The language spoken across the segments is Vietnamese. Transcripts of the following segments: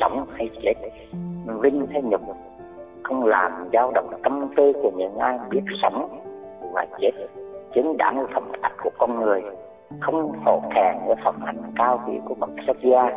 sống hay chết, vinh hay nhục, không làm dao động tâm tư của những ai biết sống và chết, chứng đáng phẩm chất của con người, không hổ thẹn với phẩm hạnh cao quý của bậc xuất gia.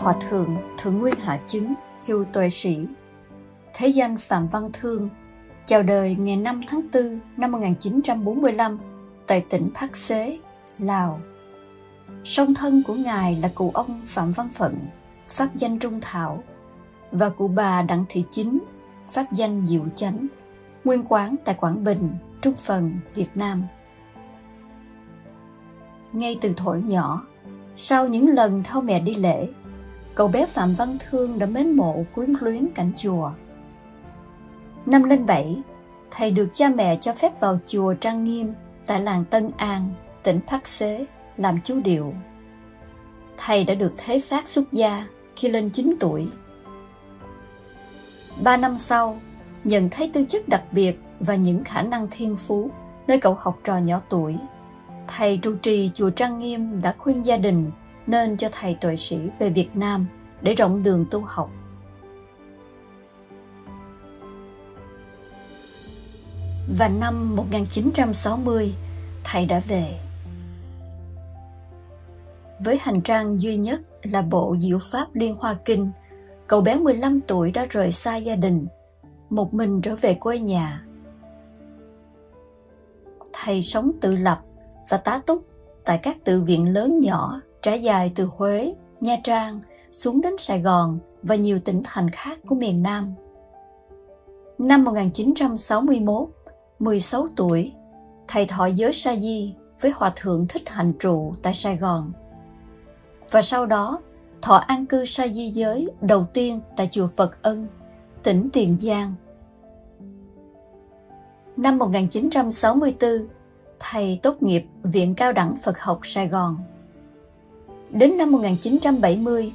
Hòa thượng Thượng Nguyên Hạ Chứng hiệu Tuệ Sỹ, thế danh Phạm Văn Thương, chào đời ngày 5 tháng 4 năm 1945 tại tỉnh Pakse, Lào. Song thân của ngài là cụ ông Phạm Văn Phận, pháp danh Trung Thảo, và cụ bà Đặng Thị Chính, pháp danh Diệu Chánh, nguyên quán tại Quảng Bình, Trung Phần, Việt Nam. Ngay từ thuở nhỏ, sau những lần theo mẹ đi lễ, cậu bé Phạm Văn Thương đã mến mộ quyến luyến cảnh chùa. Năm lên 7, thầy được cha mẹ cho phép vào chùa Trang Nghiêm tại làng Tân An, tỉnh Pakse làm chú điệu. Thầy đã được thế phát xuất gia khi lên 9 tuổi. 3 năm sau, nhận thấy tư chất đặc biệt và những khả năng thiên phú nơi cậu học trò nhỏ tuổi, thầy trụ trì chùa Trang Nghiêm đã khuyên gia đình nên cho thầy Tuệ Sỹ về Việt Nam để rộng đường tu học. Và năm 1960, thầy đã về. Với hành trang duy nhất là Bộ Diệu Pháp Liên Hoa Kinh, cậu bé 15 tuổi đã rời xa gia đình, một mình trở về quê nhà. Thầy sống tự lập và tá túc tại các tự viện lớn nhỏ trải dài từ Huế, Nha Trang xuống đến Sài Gòn và nhiều tỉnh thành khác của miền Nam. Năm 1961, 16 tuổi, thầy thọ giới sa di với Hòa thượng Thích Hành trụ tại Sài Gòn. Và sau đó, thọ an cư sa di giới đầu tiên tại chùa Phật Ân, tỉnh Tiền Giang. Năm 1964, thầy tốt nghiệp Viện Cao Đẳng Phật Học Sài Gòn. Đến năm 1970,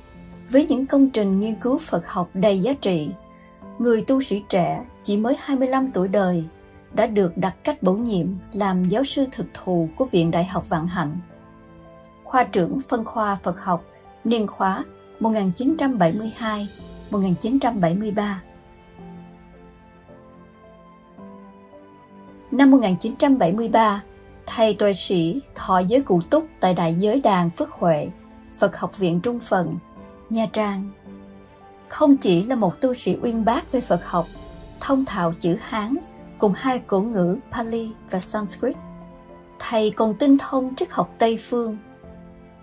với những công trình nghiên cứu Phật học đầy giá trị, người tu sĩ trẻ chỉ mới 25 tuổi đời đã được đặt cách bổ nhiệm làm giáo sư thực thụ của Viện Đại học Vạn Hạnh, khoa trưởng phân khoa Phật học niên khóa 1972-1973. Năm 1973, thầy Tuệ Sỹ thọ giới cụ túc tại Đại Giới Đàn Phước Huệ, Phật Học Viện Trung Phần, Nha Trang. Không chỉ là một tu sĩ uyên bác về Phật học, thông thạo chữ Hán cùng hai cổ ngữ Pali và Sanskrit, thầy còn tinh thông triết học Tây phương,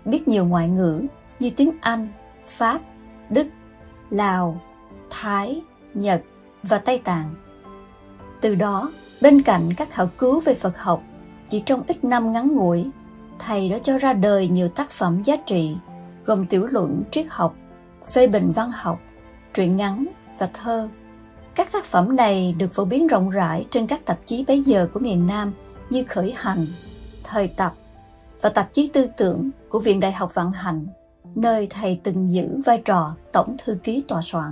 biết nhiều ngoại ngữ như tiếng Anh, Pháp, Đức, Lào, Thái, Nhật và Tây Tạng. Từ đó, bên cạnh các khảo cứu về Phật học, chỉ trong ít năm ngắn ngủi, thầy đã cho ra đời nhiều tác phẩm giá trị, gồm tiểu luận triết học, phê bình văn học, truyện ngắn và thơ. Các tác phẩm này được phổ biến rộng rãi trên các tạp chí bấy giờ của miền Nam như Khởi Hành, Thời Tập và tạp chí Tư tưởng của Viện Đại học Vạn Hạnh, nơi thầy từng giữ vai trò tổng thư ký tòa soạn.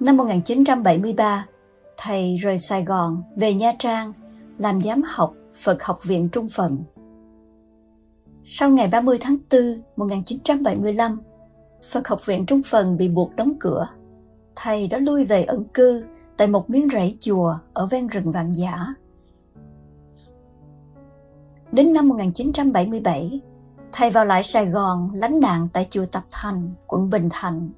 Năm 1973, thầy rời Sài Gòn về Nha Trang làm giám học Phật Học Viện Trung Phần. Sau ngày 30 tháng 4, 1975, Phật Học Viện Trung Phần bị buộc đóng cửa. Thầy đã lui về ẩn cư tại một miếng rẫy chùa ở ven rừng Vạn Giả. Đến năm 1977, thầy vào lại Sài Gòn lánh nạn tại chùa Tập Thành, quận Bình Thạnh.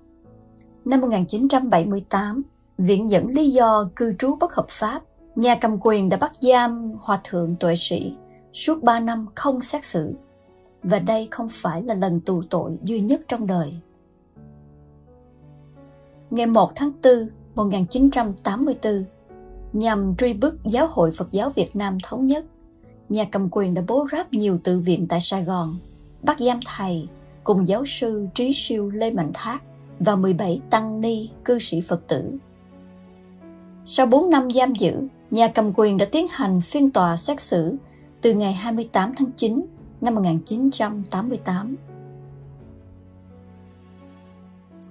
Năm 1978, viện dẫn lý do cư trú bất hợp pháp, nhà cầm quyền đã bắt giam Hòa thượng Tuệ Sỹ suốt 3 năm không xét xử. Và đây không phải là lần tù tội duy nhất trong đời. Ngày 1 tháng 4, 1984, nhằm truy bức Giáo hội Phật giáo Việt Nam Thống Nhất, nhà cầm quyền đã bố ráp nhiều tự viện tại Sài Gòn, bắt giam thầy cùng giáo sư trí siêu Lê Mạnh Thát và 17 tăng ni cư sĩ Phật tử. Sau 4 năm giam giữ, nhà cầm quyền đã tiến hành phiên tòa xét xử từ ngày 28 tháng 9 năm 1988.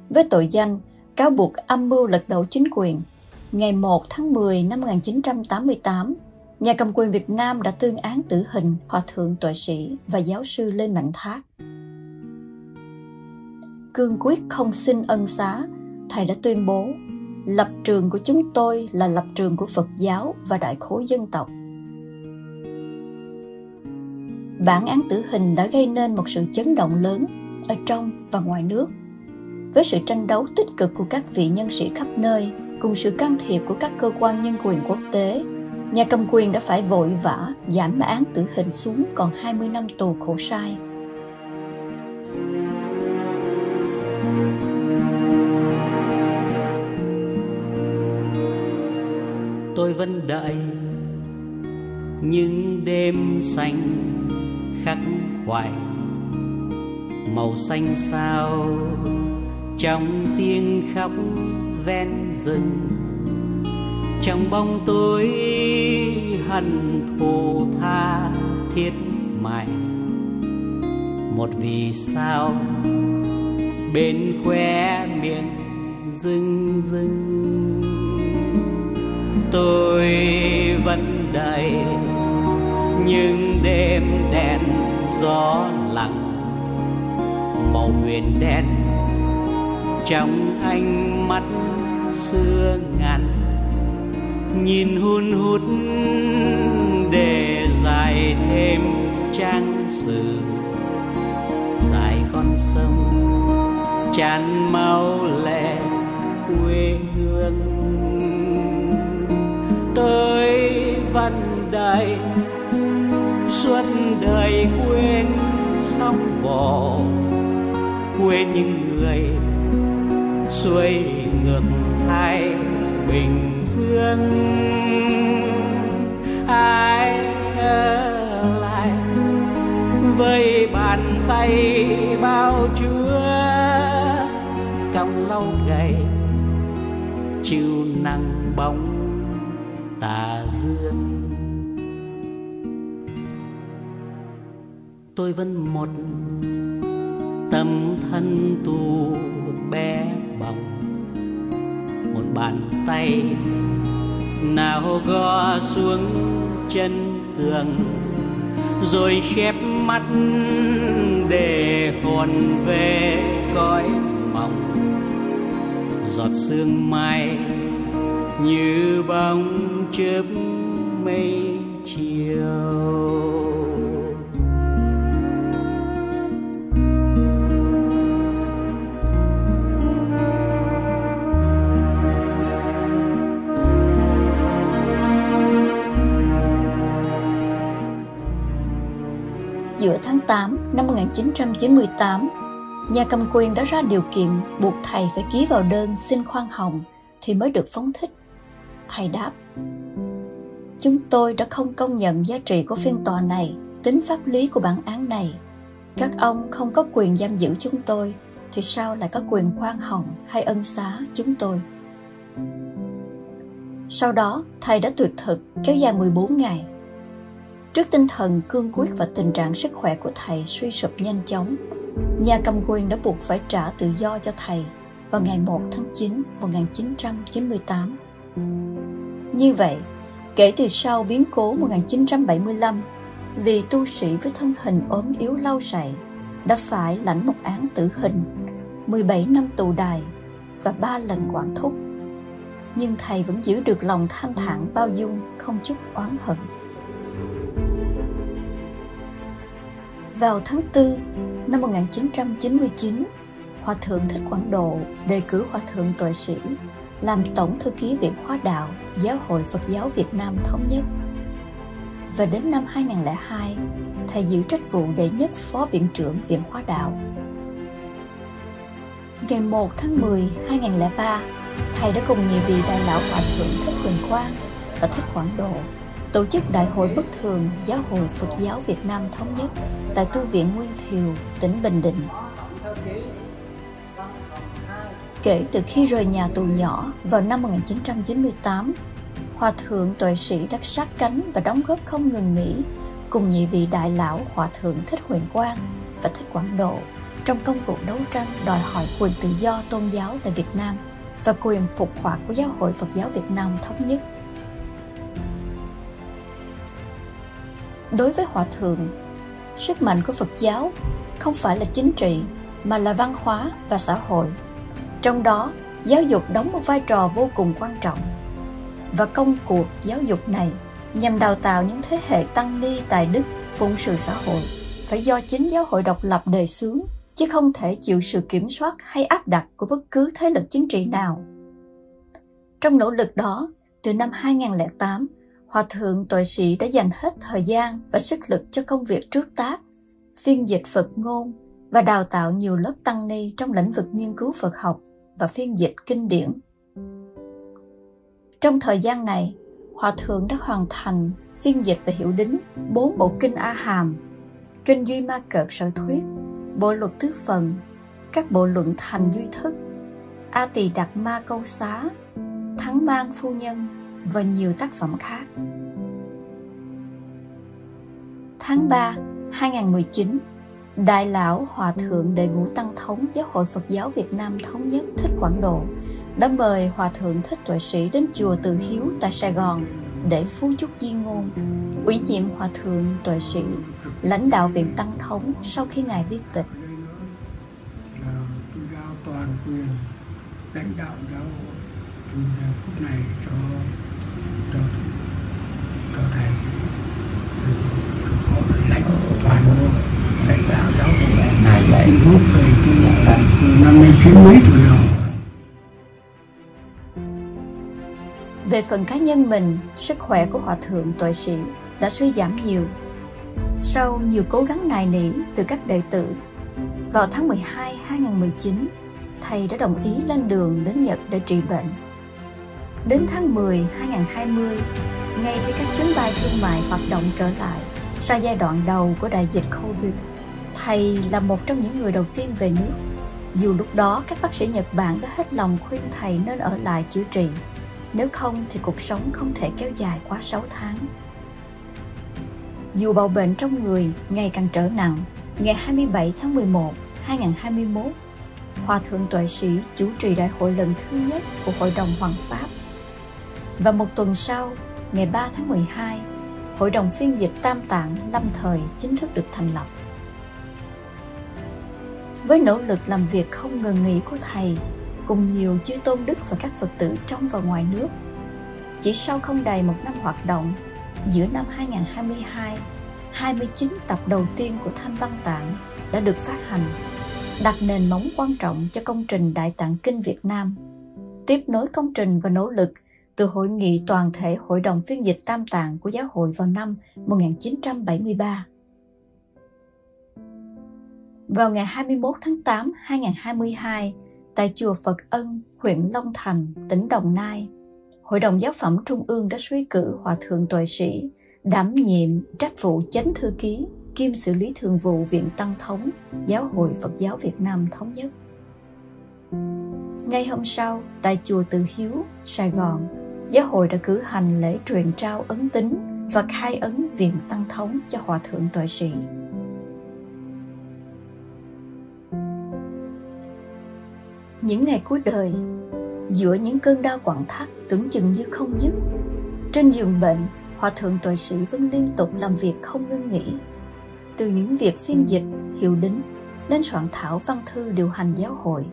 Với tội danh cáo buộc âm mưu lật đổ chính quyền, ngày 1 tháng 10 năm 1988, nhà cầm quyền Việt Nam đã tuyên án tử hình Hòa thượng Tuệ Sỹ và giáo sư Lê Mạnh Thát. Cương quyết không xin ân xá, thầy đã tuyên bố: lập trường của chúng tôi là lập trường của Phật giáo và đại khối dân tộc. Bản án tử hình đã gây nên một sự chấn động lớn ở trong và ngoài nước, với sự tranh đấu tích cực của các vị nhân sĩ khắp nơi cùng sự can thiệp của các cơ quan nhân quyền quốc tế. Nhà cầm quyền đã phải vội vã giảm án tử hình xuống còn 20 năm tù khổ sai. Tôi vẫn đợi những đêm xanh khắc khoải, màu xanh sao trong tiếng khóc ven rừng, trong bóng tối hằn thù tha thiết mải. Một vì sao bên khóe miệng rưng rưng, tôi vẫn đợi những đêm đen gió lặng, màu huyền đen trong ánh mắt xưa ngàn, nhìn hun hút để dài thêm trang sử, dài con sông tràn máu lệ quê hương. Tôi vẫn đợi suốt đời quên sóng vỗ, quên những người xuôi ngược thai Bình Dương. Ai ở lại với bàn tay bao chứa còng lau gầy, chịu nắng bóng tà dương. Tôi vẫn một tâm thân tù bé bỏng, một bàn tay nào gõ xuống chân tường, rồi khép mắt để hồn về cõi mộng. Giọt sương mai như bóng chớp mây chiều. Giữa tháng 8 năm 1998, nhà cầm quyền đã ra điều kiện buộc thầy phải ký vào đơn xin khoan hồng thì mới được phóng thích. Thầy đáp: chúng tôi đã không công nhận giá trị của phiên tòa này, tính pháp lý của bản án này. Các ông không có quyền giam giữ chúng tôi, thì sao lại có quyền khoan hồng hay ân xá chúng tôi? Sau đó, thầy đã tuyệt thực kéo dài 14 ngày. Trước tinh thần cương quyết và tình trạng sức khỏe của thầy suy sụp nhanh chóng, nhà cầm quyền đã buộc phải trả tự do cho thầy vào ngày 1 tháng 9 1998. Như vậy, kể từ sau biến cố 1975, vì tu sĩ với thân hình ốm yếu lau sậy đã phải lãnh một án tử hình, 17 năm tù đài và 3 lần quản thúc. Nhưng thầy vẫn giữ được lòng thanh thản bao dung, không chút oán hận. Vào tháng 4 năm 1999, Hòa thượng Thích Quảng Độ đề cử Hòa thượng Tuệ Sỹ làm Tổng Thư ký Viện Hóa Đạo Giáo hội Phật giáo Việt Nam Thống Nhất. Và đến năm 2002, thầy giữ trách vụ đệ nhất Phó Viện trưởng Viện Hóa Đạo. Ngày 1 tháng 10, 2003, thầy đã cùng nhiều vị đại lão Hòa thượng Thích Huỳnh Quang và Thích Quảng Độ tổ chức Đại hội bất thường Giáo hội Phật giáo Việt Nam Thống Nhất tại tu viện Nguyên Thiều, tỉnh Bình Định. Kể từ khi rời nhà tù nhỏ vào năm 1998, Hòa thượng Tuệ Sỹ đã sát cánh và đóng góp không ngừng nghỉ cùng nhị vị đại lão Hòa thượng Thích Huệ Quang và Thích Quảng Độ trong công cuộc đấu tranh đòi hỏi quyền tự do tôn giáo tại Việt Nam và quyền phục hoạt của Giáo hội Phật giáo Việt Nam Thống Nhất. Đối với Hòa thượng, sức mạnh của Phật giáo không phải là chính trị mà là văn hóa và xã hội. Trong đó, giáo dục đóng một vai trò vô cùng quan trọng. Và công cuộc giáo dục này nhằm đào tạo những thế hệ tăng ni tài đức phụng sự xã hội phải do chính giáo hội độc lập đề xướng, chứ không thể chịu sự kiểm soát hay áp đặt của bất cứ thế lực chính trị nào. Trong nỗ lực đó, từ năm 2008, Hòa thượng Tuệ Sỹ đã dành hết thời gian và sức lực cho công việc trước tác, phiên dịch Phật ngôn và đào tạo nhiều lớp tăng ni trong lĩnh vực nghiên cứu Phật học và phiên dịch kinh điển. Trong thời gian này, Hòa thượng đã hoàn thành phiên dịch và hiểu đính 4 bộ kinh A Hàm, kinh Duy Ma Cợt Sở Thuyết, bộ luật tứ phần, các bộ luận Thành Duy Thức, A Tỳ Đạt Ma Câu Xá, Thắng Mang Phu Nhân và nhiều tác phẩm khác. Tháng 3, 2019, Đại lão Hòa thượng Đệ Ngũ Tăng thống Giáo hội Phật giáo Việt Nam Thống Nhất Thích Quảng Độ đã mời Hòa thượng Thích Tuệ Sỹ đến Chùa Từ Hiếu tại Sài Gòn để phú chúc viên ngôn, ủy nhiệm Hòa thượng Tuệ Sỹ lãnh đạo Viện Tăng thống sau khi Ngài viên tịch. Giao toàn quyền lãnh đạo giáo hội từ giờ phút này cho Thầy, lãnh toàn luôn lãnh đạo giáo hội này lại rút về từ 59 mấy tuổi rồi. Về phần cá nhân mình, sức khỏe của Hòa thượng Tuệ Sỹ đã suy giảm nhiều. Sau nhiều cố gắng nài nỉ từ các đệ tử, vào tháng 12, 2019, Thầy đã đồng ý lên đường đến Nhật để trị bệnh. Đến tháng 10, 2020, ngay khi các chuyến bay thương mại hoạt động trở lại sau giai đoạn đầu của đại dịch Covid, Thầy là một trong những người đầu tiên về nước. Dù lúc đó các bác sĩ Nhật Bản đã hết lòng khuyên Thầy nên ở lại chữa trị, nếu không thì cuộc sống không thể kéo dài quá 6 tháng. Dù bầu bệnh trong người ngày càng trở nặng, ngày 27 tháng 11, 2021, Hòa thượng Tuệ Sỹ chủ trì đại hội lần thứ nhất của Hội đồng Hoàng Pháp. Và một tuần sau, ngày 3 tháng 12, Hội đồng phiên dịch Tam Tạng lâm thời chính thức được thành lập. Với nỗ lực làm việc không ngừng nghỉ của Thầy, cùng nhiều chư tôn đức và các Phật tử trong và ngoài nước, chỉ sau không đầy một năm hoạt động, giữa năm 2022, 29 tập đầu tiên của Thanh Văn Tạng đã được phát hành, đặt nền móng quan trọng cho công trình Đại Tạng Kinh Việt Nam, tiếp nối công trình và nỗ lực từ Hội nghị Toàn thể Hội đồng Phiên dịch Tam Tạng của Giáo hội vào năm 1973. Vào ngày 21 tháng 8, 2022, tại Chùa Phật Ân, huyện Long Thành, tỉnh Đồng Nai, Hội đồng Giáo phẩm Trung ương đã suy cử Hòa thượng Tuệ Sỹ đảm nhiệm trách vụ chánh thư ký kiêm xử lý thường vụ Viện Tăng thống Giáo hội Phật giáo Việt Nam Thống Nhất. Ngay hôm sau, tại Chùa Từ Hiếu, Sài Gòn, Giáo hội đã cử hành lễ truyền trao ấn tín và khai ấn Viện Tăng thống cho Hòa thượng Tuệ Sỹ. Những ngày cuối đời, giữa những cơn đau quặn thắt tưởng chừng như không dứt, trên giường bệnh, Hòa thượng Tuệ Sỹ vẫn liên tục làm việc không ngưng nghỉ. Từ những việc phiên dịch, hiệu đính đến soạn thảo văn thư điều hành giáo hội.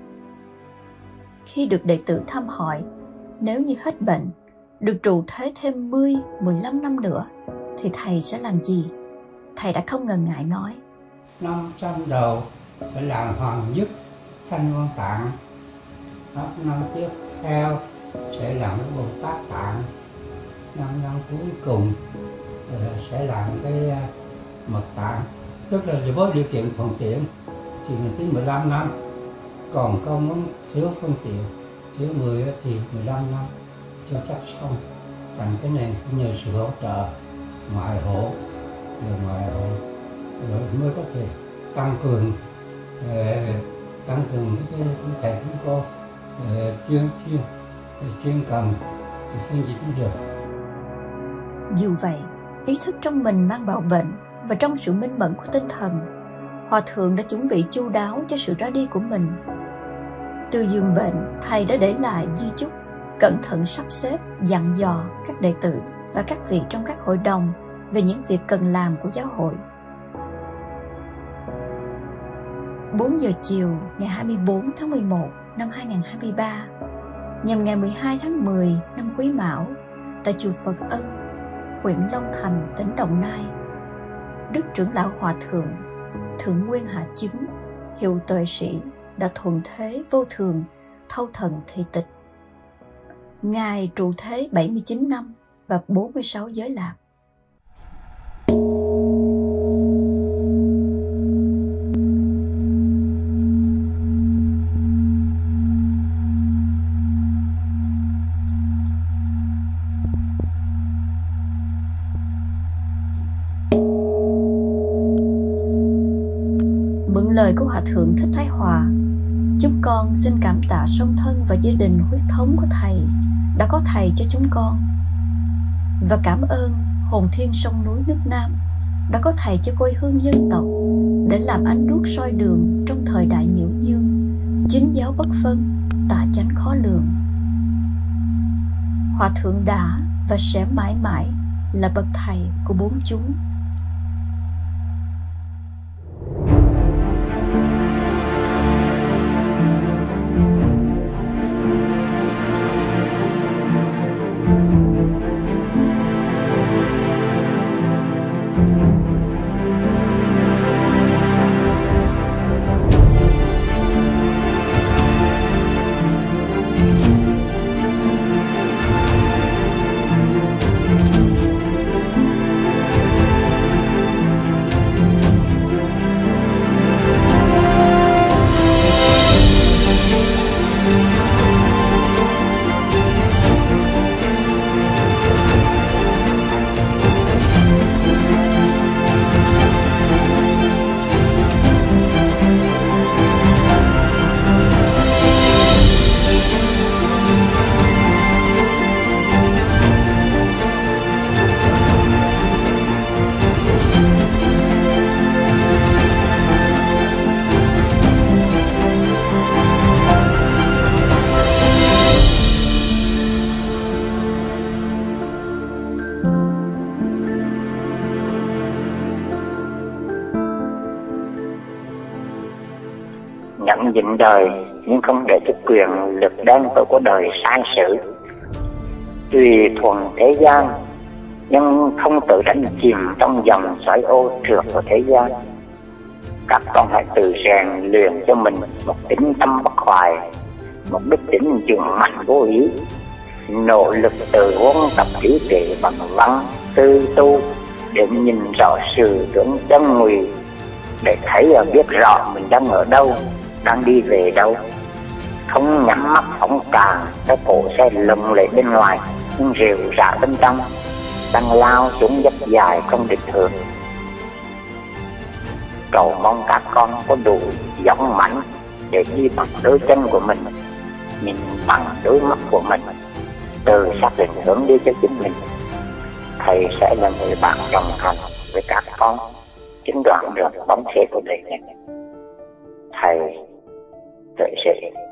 Khi được đệ tử thăm hỏi, nếu như hết bệnh, được trụ thế thêm 10, 15 năm nữa, thì Thầy sẽ làm gì? Thầy đã không ngần ngại nói: 500 đầu phải làm hoàn nhất Thanh Văn Tạng. Năm tiếp theo sẽ làm cái Bồ Tát Tạng. Năm cuối cùng sẽ làm cái Mật Tạng. Tức là với điều kiện thuận tiện thì mình tính 15 năm. Còn không thiếu phương tiện, thiếu người thì 15 năm cho chắc xong. Thành cái này cũng nhờ sự hỗ trợ ngoại hộ, người ngoại hộ rồi mới có thể tăng cường cái thầy chúng con chuyên cần chuyên dịch cũng được. Dù vậy, ý thức trong mình mang bạo bệnh và trong sự minh mẫn của tinh thần, Hòa Thượng đã chuẩn bị chu đáo cho sự ra đi của mình. Từ giường bệnh, Thầy đã để lại di chúc, cẩn thận sắp xếp, dặn dò các đệ tử và các vị trong các hội đồng về những việc cần làm của giáo hội. 4 giờ chiều ngày 24 tháng 11 năm 2023, nhằm ngày 12 tháng 10 năm Quý Mão, tại Chùa Phật Ân, huyện Long Thành, tỉnh Đồng Nai, Đức Trưởng Lão Hòa Thượng, Thượng Nguyên Hạ Chứng, Hiệu Tuệ Sỹ đã thuận thế vô thường, thâu thần thị tịch. Ngài trụ thế 79 năm và 46 giới lạc. Mượn lời của Hòa Thượng Thích Thái Hòa, chúng con xin cảm tạ song thân và gia đình huyết thống của Thầy đã có Thầy cho chúng con, và cảm ơn hồn thiên sông núi nước Nam đã có Thầy cho quê hương dân tộc để làm ánh đuốc soi đường trong thời đại nhiễu dương, chính giáo bất phân, tà chánh khó lường. Hòa Thượng đã và sẽ mãi mãi là bậc Thầy của bốn chúng. Nhận định đời nhưng không để chức quyền lực đen tối của đời sai sự, tùy thuần thế gian nhưng không tự đánh chìm trong dòng sỏi ô trượt của thế gian. Các con hãy tự rèn luyện cho mình một tính tâm bất hoại, một đức tính dừng mạnh vô ý, nỗ lực từ huấn tập trí tuệ bằng văn tư tu để nhìn rõ sự tưởng chân nguy, để thấy và biết rõ mình đang ở đâu, đang đi về đâu. Không nhắm mắt phóng càng, cái cổ xe lùng lệ bên ngoài nhưng rệu rã bên trong, đang lao xuống dấp dài không định hướng. Cầu mong các con có đủ dũng mãnh để đi bằng đôi chân của mình, nhìn bằng đôi mắt của mình, từ xác định hướng đi cho chính mình. Thầy sẽ là người bạn đồng hành với các con chứng đoạn được bóng xe của đời mình. Thầy Tuệ Sỹ.